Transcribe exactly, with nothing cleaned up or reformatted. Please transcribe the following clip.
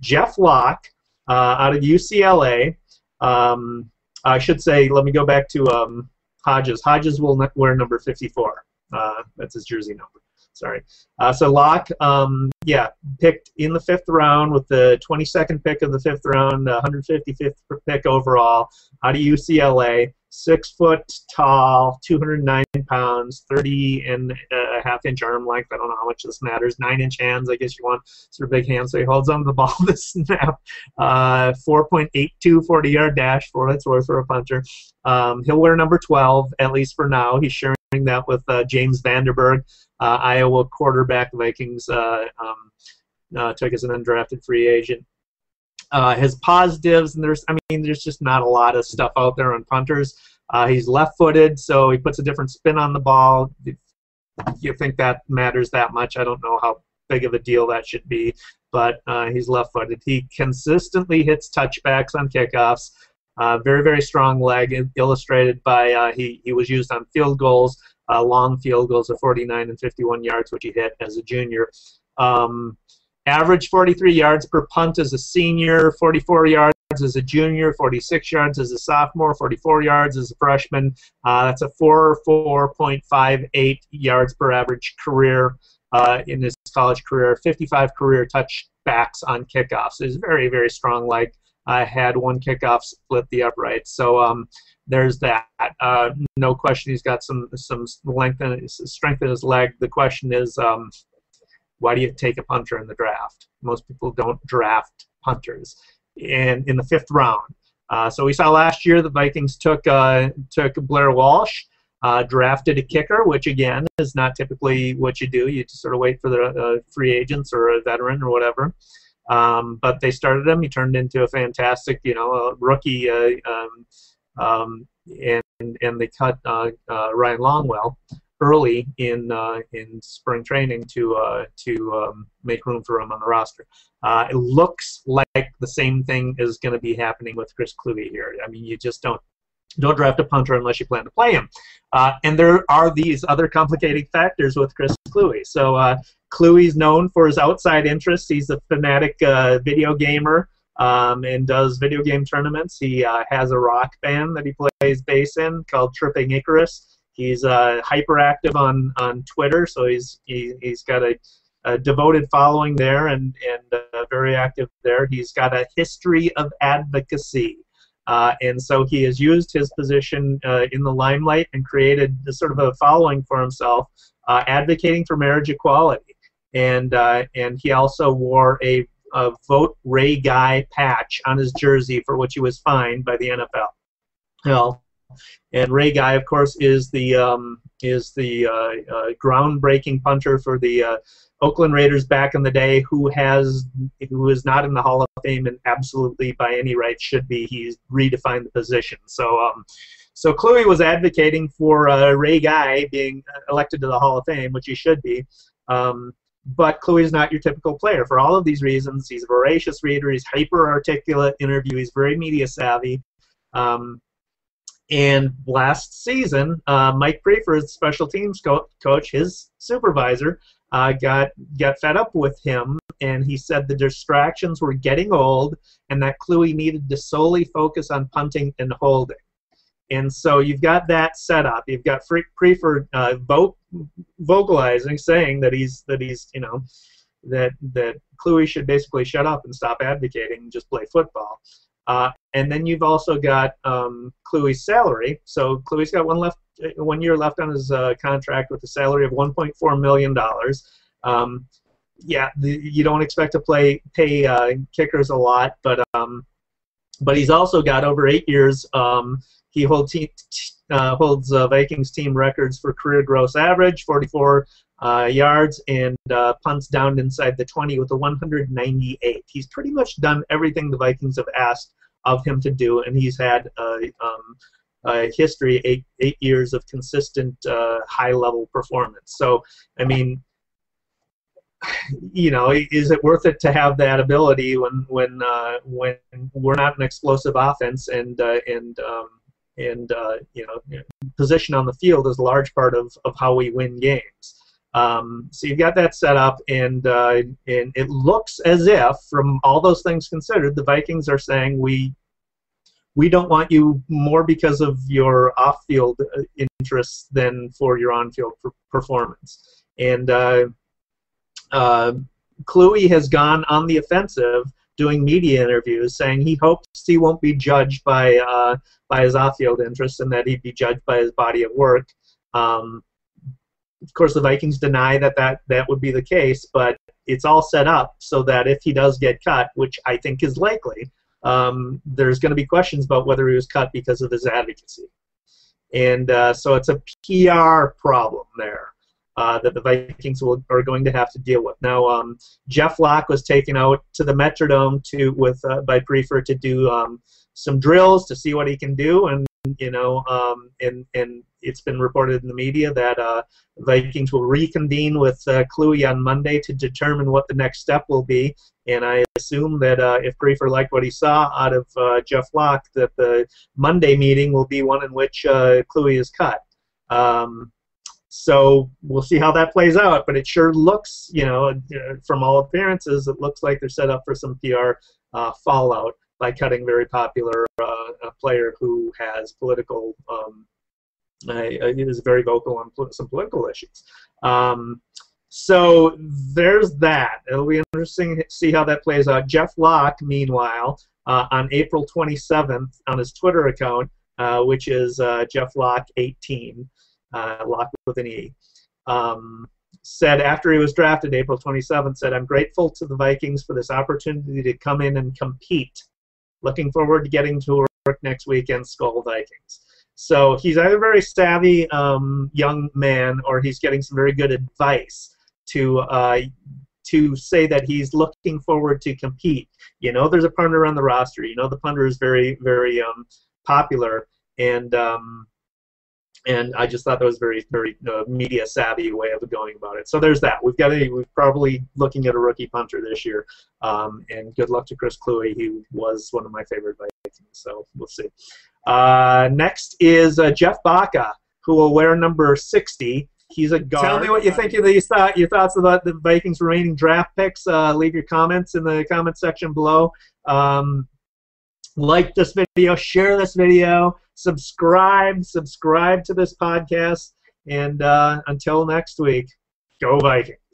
Jeff Locke uh, out of U C L A. Um, I should say, let me go back to um, Hodges. Hodges will wear number fifty-four. Uh, that's his jersey number. Sorry. Uh, so Locke, um, yeah, picked in the fifth round with the twenty-second pick of the fifth round, uh, one hundred fifty-fifth pick overall, out of U C L A, six foot tall, two hundred nine pounds, thirty and a half inch arm length. I don't know how much this matters. Nine inch hands, I guess you want, sort of big hands. So he holds on to the ball to snap. Uh, four point eight two forty-yard dash for its worth for a punter. Um, he'll wear number twelve, at least for now. He's sharing that with uh, James Vandenberg, Uh, Iowa quarterback. Vikings uh, um, uh, took as an undrafted free agent. Uh, his positives, and there's, I mean, there's just not a lot of stuff out there on punters. Uh, he's left-footed, so he puts a different spin on the ball. If you think that matters that much, I don't know how big of a deal that should be, but uh, he's left-footed. He consistently hits touchbacks on kickoffs. Uh, very, very strong leg, illustrated by uh, he, he was used on field goals. Uh, long field goals of forty-nine and fifty-one yards, which he hit as a junior. Um, average forty-three yards per punt as a senior, forty-four yards as a junior, forty-six yards as a sophomore, forty-four yards as a freshman. Uh, that's a four point five eight yards per average career uh, in his college career, fifty-five career touchbacks on kickoffs. So he's very, very strong. Like I had one kickoff split the upright. So, um, there's that. Uh, no question, he's got some some length and strength in his leg. The question is, um, why do you take a punter in the draft? Most people don't draft punters, and in the fifth round. Uh, so we saw last year the Vikings took uh, took Blair Walsh, uh, drafted a kicker, which again is not typically what you do. You just sort of wait for the uh, free agents or a veteran or whatever. Um, but they started him. He turned into a fantastic, you know, a rookie. Uh, um, Um, and and they cut uh, uh, Ryan Longwell early in uh, in spring training to uh, to um, make room for him on the roster. Uh, it looks like the same thing is going to be happening with Chris Kluwe here. I mean, you just don't don't draft a punter unless you plan to play him. Uh, and there are these other complicating factors with Chris Kluwe. So uh, Kluwe's known for his outside interests. He's a fanatic uh, video gamer. Um, and does video game tournaments. He uh, has a rock band that he plays bass in called Tripping Icarus. He's uh, hyperactive on, on Twitter, so he's he, he's got a, a devoted following there and, and uh, very active there. He's got a history of advocacy, uh, and so he has used his position uh, in the limelight and created this sort of a following for himself, uh, advocating for marriage equality. And, uh, and he also wore a a Vote Ray Guy patch on his jersey, for which he was fined by the N F L. Well, and Ray Guy, of course, is the um, is the uh, uh, groundbreaking punter for the uh, Oakland Raiders back in the day, who has who is not in the Hall of Fame and absolutely by any right should be. He's redefined the position. So, um, so Kluwe was advocating for uh, Ray Guy being elected to the Hall of Fame, which he should be. Um, But Kluwe's not your typical player. For all of these reasons, he's a voracious reader, he's hyper-articulate interview, he's very media-savvy. Um, and last season, uh, Mike Priefer, his special teams co coach, his supervisor, uh, got, got fed up with him, and he said the distractions were getting old and that Kluwe needed to solely focus on punting and holding. And so you've got that set up. You've got Priefer uh, vo vocalizing, saying that he's that he's you know that that Kluwe should basically shut up and stop advocating and just play football. Uh, and then you've also got um, Kluwe's salary. So Kluwe's got one left, one year left on his uh, contract with a salary of one point four million dollars. Um, yeah, the, you don't expect to play pay uh, kickers a lot, but um, but he's also got over eight years. Um, He hold team, uh, holds uh, Vikings team records for career gross average, forty-four uh, yards, and uh, punts down inside the twenty with a one hundred ninety-eight. He's pretty much done everything the Vikings have asked of him to do, and he's had uh, um, a history, eight, eight years of consistent uh, high-level performance. So, I mean, you know, is it worth it to have that ability when when uh, when we're not an explosive offense and uh, and um, And uh, you know, position on the field is a large part of, of how we win games. Um, so you've got that set up, and uh, and it looks as if, from all those things considered, the Vikings are saying we we don't want you more because of your off-field interests than for your on-field performance. And uh, uh, Kluwe has gone on the offensive, doing media interviews, saying he hopes he won't be judged by uh, by his off-field interests, and that he'd be judged by his body of work. Um, Of course, the Vikings deny that, that that would be the case, but it's all set up so that if he does get cut, which I think is likely, um, there's going to be questions about whether he was cut because of his advocacy. And uh, so it's a P R problem there uh, that the Vikings will, are going to have to deal with. Now, um, Jeff Locke was taken out to the Metrodome to, with, uh, by Priefer to do um, some drills to see what he can do, and you know, um, and and it's been reported in the media that uh, Vikings will reconvene with uh, Kluwe on Monday to determine what the next step will be. And I assume that uh, if Priefer liked what he saw out of uh, Jeff Locke, that the Monday meeting will be one in which uh, Kluwe is cut. Um, so we'll see how that plays out. But it sure looks, you know, from all appearances, it looks like they're set up for some P R uh, fallout by cutting very popular uh, a player who has political, um, uh, is very vocal on pol some political issues. Um, so there's that. It'll be interesting to see how that plays out. Jeff Locke, meanwhile, uh, on April twenty-seventh, on his Twitter account, uh, which is uh, Jeff Locke eighteen, uh, Locke with an E, um, said after he was drafted, April twenty-seventh, said, "I'm grateful to the Vikings for this opportunity to come in and compete. Looking forward to getting to work next weekend, Skull Vikings." So he's either a very savvy um, young man, or he's getting some very good advice to uh, to say that he's looking forward to compete. You know, there's a punter on the roster. You know, the punter is very, very um, popular, and um, and I just thought that was very, very uh, media savvy way of going about it. So there's that. We've got a, we're probably looking at a rookie punter this year. Um, and good luck to Chris Kluwe. He was one of my favorite Vikings. So we'll see. Uh, next is uh, Jeff Baca, who will wear number sixty. He's a guard. Tell me what you think of these thought, your thoughts about the Vikings' remaining draft picks. Uh, leave your comments in the comment section below. Um, like this video, share this video, subscribe, subscribe to this podcast, and uh, until next week, go Vikings.